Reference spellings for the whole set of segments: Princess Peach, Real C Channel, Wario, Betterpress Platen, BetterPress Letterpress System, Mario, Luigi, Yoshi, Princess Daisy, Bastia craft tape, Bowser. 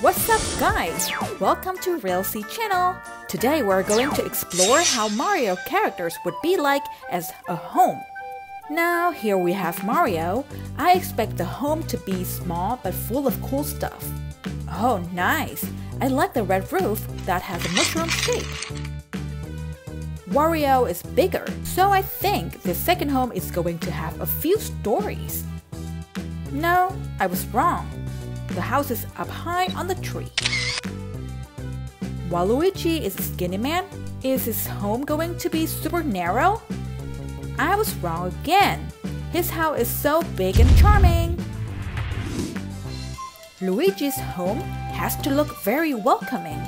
What's up guys? Welcome to Real C Channel! Today we're going to explore how Mario characters would be like as a home. Now here we have Mario. I expect the home to be small but full of cool stuff. Oh nice! I like the red roof that has a mushroom shape. Wario is bigger, so I think the second home is going to have a few stories. No, I was wrong. The house is up high on the tree. While Luigi is a skinny man, is his home going to be super narrow? I was wrong again. His house is so big and charming. Luigi's home has to look very welcoming,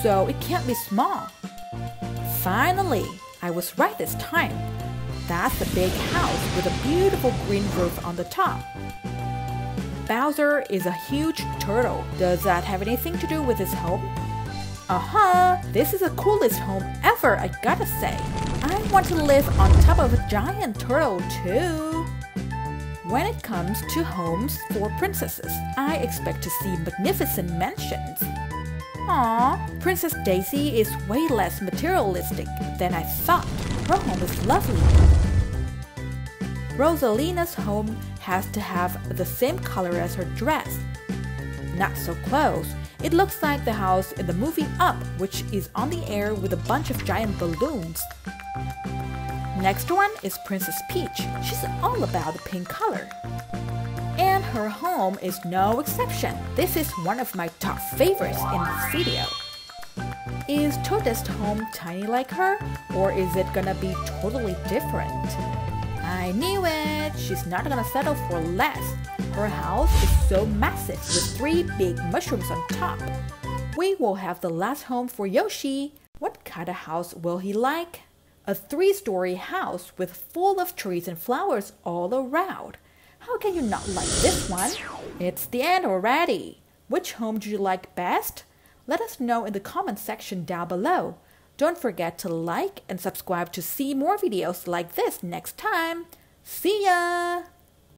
so it can't be small. Finally, I was right this time. That's a big house with a beautiful green roof on the top. Bowser is a huge turtle. Does that have anything to do with his home? This is the coolest home ever, I gotta say. I want to live on top of a giant turtle too. When it comes to homes for princesses, I expect to see magnificent mansions. Aww, Princess Daisy is way less materialistic than I thought. Her home is lovely. Rosalina's home has to have the same color as her dress. Not so close. It looks like the house in the movie Up, which is on the air with a bunch of giant balloons. Next one is Princess Peach. She's all about the pink color. And her home is no exception. This is one of my top favorites in this video. Is Toadette's home tiny like her, or is it gonna be totally different? I knew it! She's not gonna settle for less. Her house is so massive with three big mushrooms on top. We will have the last home for Yoshi. What kind of house will he like? A three-story house with full of trees and flowers all around. How can you not like this one? It's the end already. Which home do you like best? Let us know in the comment section down below. Don't forget to like and subscribe to see more videos like this next time. See ya!